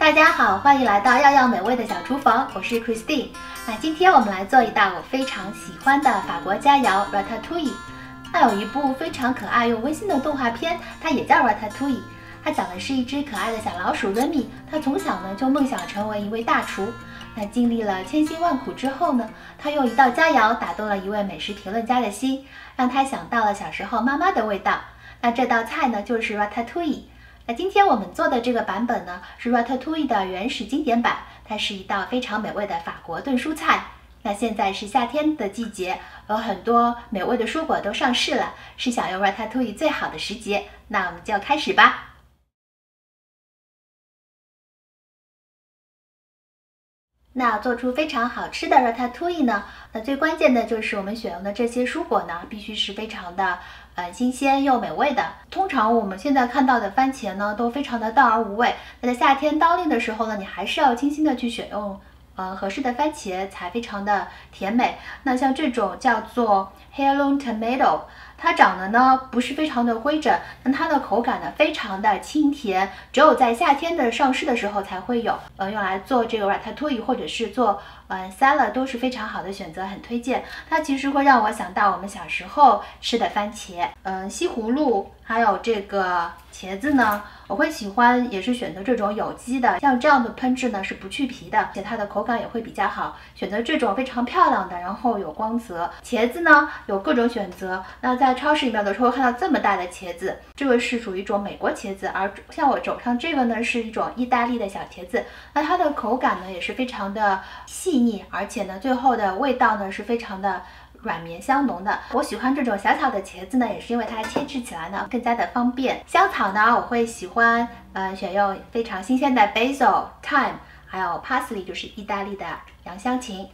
大家好，欢迎来到耀耀美味的小厨房，我是 Christine。那今天我们来做一道我非常喜欢的法国佳肴 Ratatouille。那有一部非常可爱又温馨的动画片，它也叫 Ratatouille。它讲的是一只可爱的小老鼠 Remy， 它从小呢就梦想成为一位大厨。那经历了千辛万苦之后呢，它用一道佳肴打动了一位美食评论家的心，让他想到了小时候妈妈的味道。那这道菜呢就是 Ratatouille。那今天我们做的这个版本呢是 Ratatouille 的原始经典版，它是一道非常美味的法国炖蔬菜。那现在是夏天的季节，有很多美味的蔬果都上市了，是享用 Ratatouille 最好的时节。那我们就开始吧。那做出非常好吃的 Ratatouille 呢，那最关键的就是我们选用的这些蔬果呢，必须是非常的新鲜又美味的。通常我们现在看到的番茄呢，都非常的淡而无味。那在夏天当令的时候呢，你还是要精心的去选用合适的番茄，才非常的甜美。那像这种叫做 heirloom tomato， 它长得呢不是非常的规整，但它的口感呢非常的清甜，只有在夏天的上市的时候才会有。用来做这个 ratatouille 或者是做salad 都是非常好的选择，很推荐。它其实会让我想到我们小时候吃的番茄，西葫芦，还有这个茄子呢，我会喜欢也是选择这种有机的，像这样的烹制呢是不去皮的，而且它的口感也会比较好。选择这种非常漂亮的，然后有光泽。茄子呢有各种选择，那在超市里面的时候看到这么大的茄子，这个是属于一种美国茄子，而像我手上这个呢是一种意大利的小茄子。那它的口感呢也是非常的细腻，而且呢最后的味道呢是非常的软绵香浓的。我喜欢这种小巧的茄子呢，也是因为它切制起来呢更加的方便。香草呢，我会喜欢选用非常新鲜的 basil、thyme， 还有 parsley， 就是意大利的洋香芹。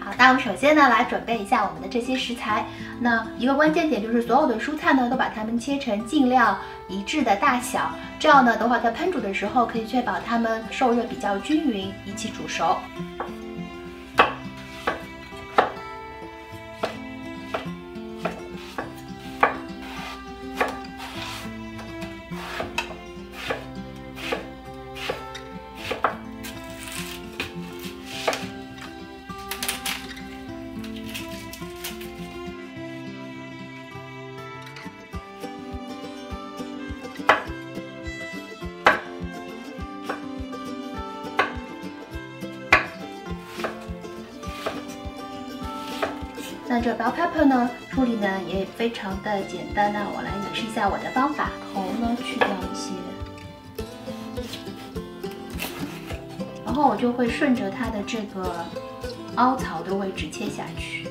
好，那我们首先呢来准备一下我们的这些食材。那一个关键点就是所有的蔬菜呢都把它们切成尽量一致的大小，这样呢的话在烹煮的时候可以确保它们受热比较均匀，一起煮熟。那这 bell pepper 呢，处理呢也非常的简单。那我来演示一下我的方法，头呢去掉一些，然后我就会顺着它的这个凹槽的位置切下去。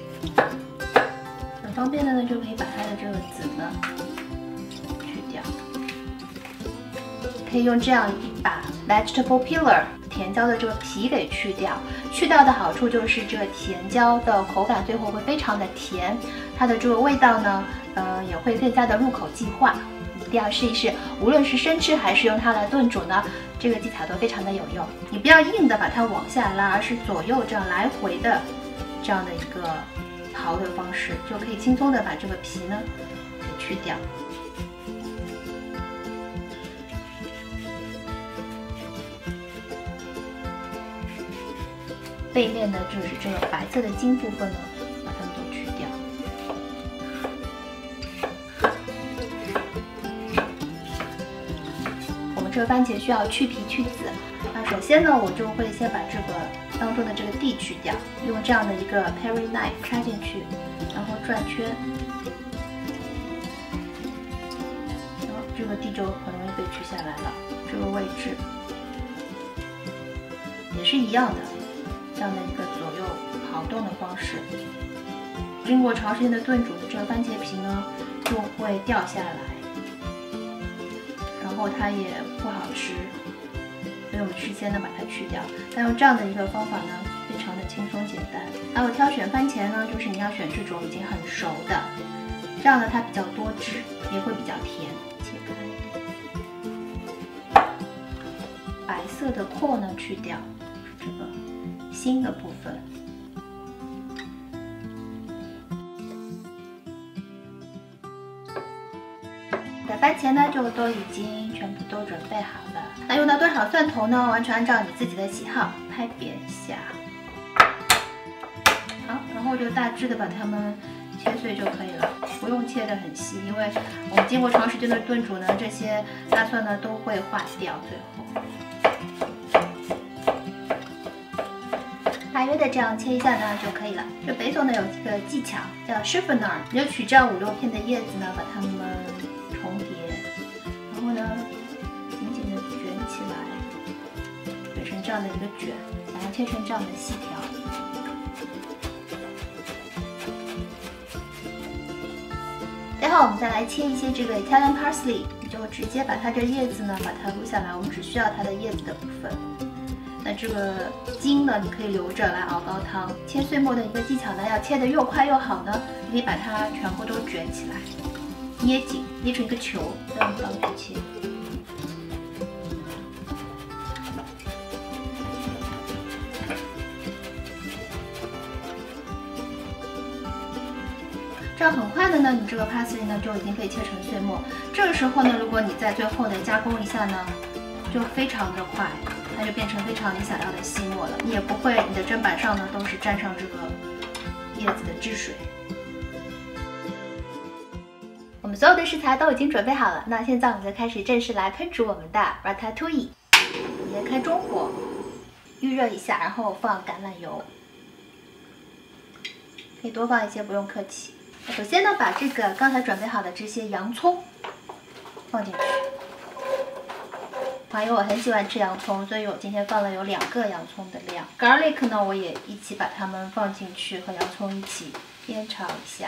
很方便的呢，就可以把它的这个籽呢去掉。可以用这样一把 vegetable peeler。甜椒的这个皮给去掉，去掉的好处就是这个甜椒的口感最后会非常的甜，它的这个味道呢，也会更加的入口即化，一定要试一试。无论是生吃还是用它来炖煮呢，这个技巧都非常的有用。你不要硬的把它往下拉，而是左右这样来回的这样的一个刨的方式，就可以轻松的把这个皮呢给去掉。背面的就是这个白色的茎部分呢，把它们都去掉。我们这个番茄需要去皮去籽。那首先呢，我就会先把这个当中的这个蒂去掉，用这样的一个 parry knife 插进去，然后转圈，然后这个蒂就很容易被取下来了。这个位置也是一样的。这样的一个左右刨动的方式，经过长时间的炖煮，这个番茄皮呢就会掉下来，然后它也不好吃，所以我们事先呢把它去掉。但用这样的一个方法呢，非常的轻松简单。还有挑选番茄呢，就是你要选这种已经很熟的，这样呢它比较多汁，也会比较甜。切开，白色的扣呢去掉，这个。新的部分，番茄呢就都已经全部都准备好了，那用到多少蒜头呢？完全按照你自己的喜好，拍扁一下。好，然后就大致的把它们切碎就可以了，不用切得很细，因为我们经过长时间的炖煮呢，这些大蒜呢都会化掉，最后。 大约的这样切一下呢就可以了。这北笋呢有几个技巧，叫 chiffonade， 你就取这样5、6片的叶子呢，把它们重叠，然后呢紧紧的卷起来，卷成这样的一个卷，然后切成这样的细条。最后我们再来切一些这个 Italian parsley， 你就直接把它的叶子呢把它撸下来，我们只需要它的叶子的部分。 那这个茎呢，你可以留着来熬高汤。切碎末的一个技巧呢，要切得又快又好呢，你可以把它全部都卷起来，捏紧，捏成一个球，这样方便切。这样很快的呢，你这个 parsley 呢就已经可以切成碎末。这个时候呢，如果你在最后呢加工一下呢，就非常的快。 它就变成非常你想要的细末了，你也不会，你的砧板上呢都是沾上这个叶子的汁水。我们所有的食材都已经准备好了，那现在我们就开始正式来烹煮我们的 Ratatouille。我们开中火，预热一下，然后放橄榄油，可以多放一些，不用客气。首先呢，把这个刚才准备好的这些洋葱放进去。 因为我很喜欢吃洋葱，所以我今天放了有2个洋葱的量。Garlic 呢，我也一起把它们放进去，和洋葱一起煸炒一下。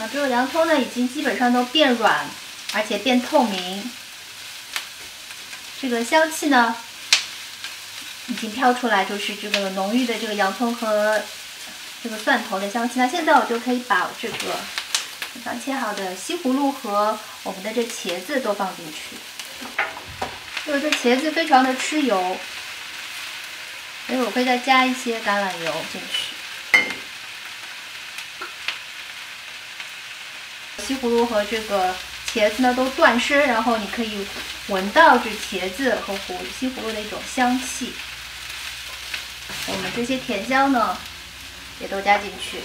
啊，这个洋葱呢已经基本上都变软，而且变透明。这个香气呢已经飘出来，就是这个浓郁的这个洋葱和这个蒜头的香气。那现在我就可以把这个。 刚切好的西葫芦和我们的这茄子都放进去，因为这茄子非常的吃油，所以我会再加一些橄榄油进去。西葫芦和这个茄子呢都断生，然后你可以闻到这茄子和西葫芦的一种香气。我们这些甜香呢也都加进去。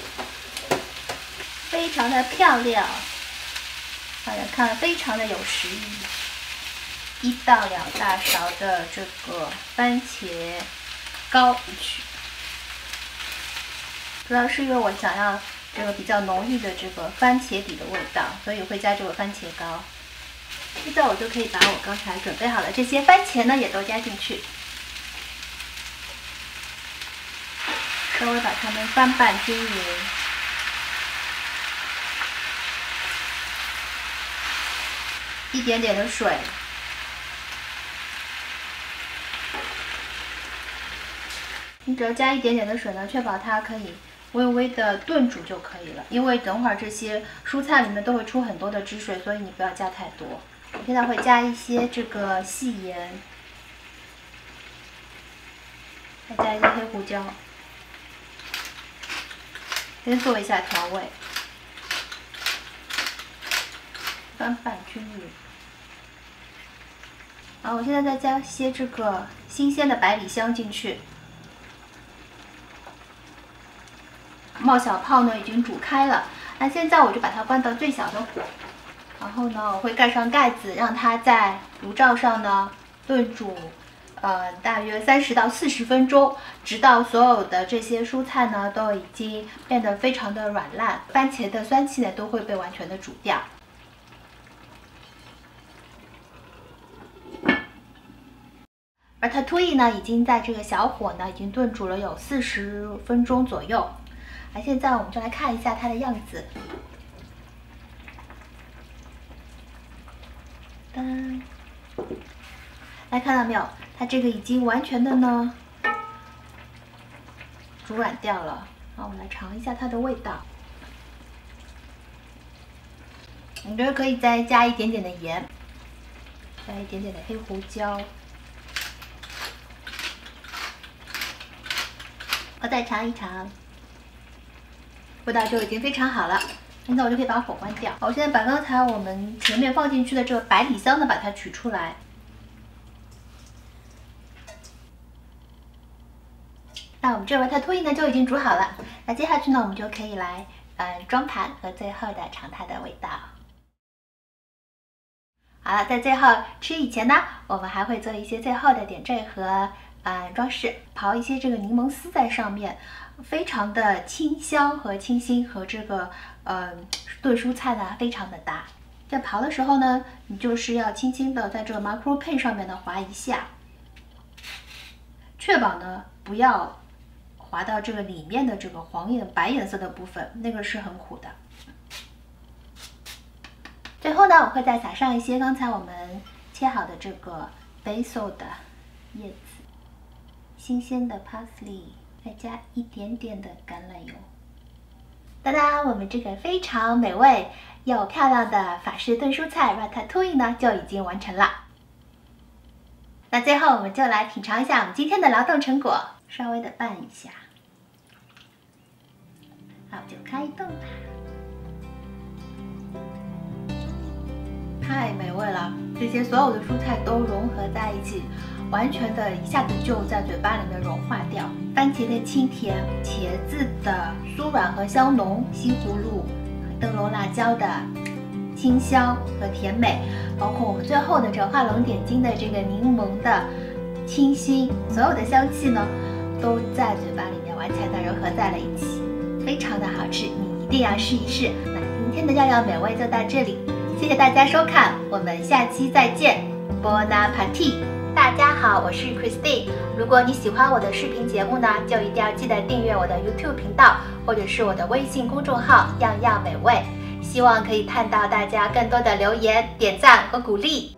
非常的漂亮，大家看，非常的有食欲。1到2大勺的这个番茄膏进去，主要是因为我想要这个比较浓郁的这个番茄底的味道，所以会加这个番茄膏。现在我就可以把我刚才准备好的这些番茄呢也都加进去，稍微把它们翻拌均匀。 一点点的水，你只要加一点点的水呢，确保它可以微微的炖煮就可以了。因为等会儿这些蔬菜里面都会出很多的汁水，所以你不要加太多。我现在会加一些这个细盐，再加一些黑胡椒，先做一下调味，翻拌均匀。 好，我现在再加些这个新鲜的百里香进去，冒小泡呢已经煮开了，那现在我就把它关到最小的火，然后呢我会盖上盖子，让它在炉灶上呢炖煮，大约30到40分钟，直到所有的这些蔬菜呢都已经变得非常的软烂，番茄的酸气呢都会被完全的煮掉。 而Ratatouille呢，已经在这个小火呢，已经炖煮了有40分钟左右。那现在我们就来看一下它的样子。噔，大家看到没有？它这个已经完全的呢煮软掉了。好，我们来尝一下它的味道。你这可以再加一点点的盐，加一点点的黑胡椒。 我再尝一尝，味道就已经非常好了。现在我就可以把火关掉。好，我现在把刚才我们前面放进去的这个百里香呢，把它取出来。 那我们这Ratatouille呢就已经煮好了，那接下去呢我们就可以来装盘和最后的尝它的味道。好了，在最后吃以前呢，我们还会做一些最后的点缀和装饰，刨一些这个柠檬丝在上面，非常的清香和清新，和这个炖蔬菜呢非常的搭。在刨的时候呢，你就是要轻轻的在这个 micro pen 上面呢划一下，确保呢不要 滑到这个里面的这个白颜色的部分，那个是很苦的。最后呢，我会再撒上一些刚才我们切好的这个 basil 的叶子，新鲜的 parsley， 再加一点点的橄榄油。当然，我们这个非常美味又漂亮的法式炖蔬菜 Ratatouille 呢就已经完成了。那最后我们就来品尝一下我们今天的劳动成果，稍微的拌一下。 那我就开动啦！太美味了，这些所有的蔬菜都融合在一起，完全的一下子就在嘴巴里面融化掉。番茄的清甜，茄子的酥软和香浓，西葫芦、灯笼辣椒的清香和甜美，包括我们最后的这画龙点睛的这个柠檬的清新，所有的香气呢，都在嘴巴里面完全的融合在了一起。 非常的好吃，你一定要试一试。那今天的样样美味就到这里，谢谢大家收看，我们下期再见。Bon appétit！ 大家好，我是 Christine。如果你喜欢我的视频节目呢，就一定要记得订阅我的 YouTube 频道，或者是我的微信公众号“样样美味”。希望可以看到大家更多的留言、点赞和鼓励。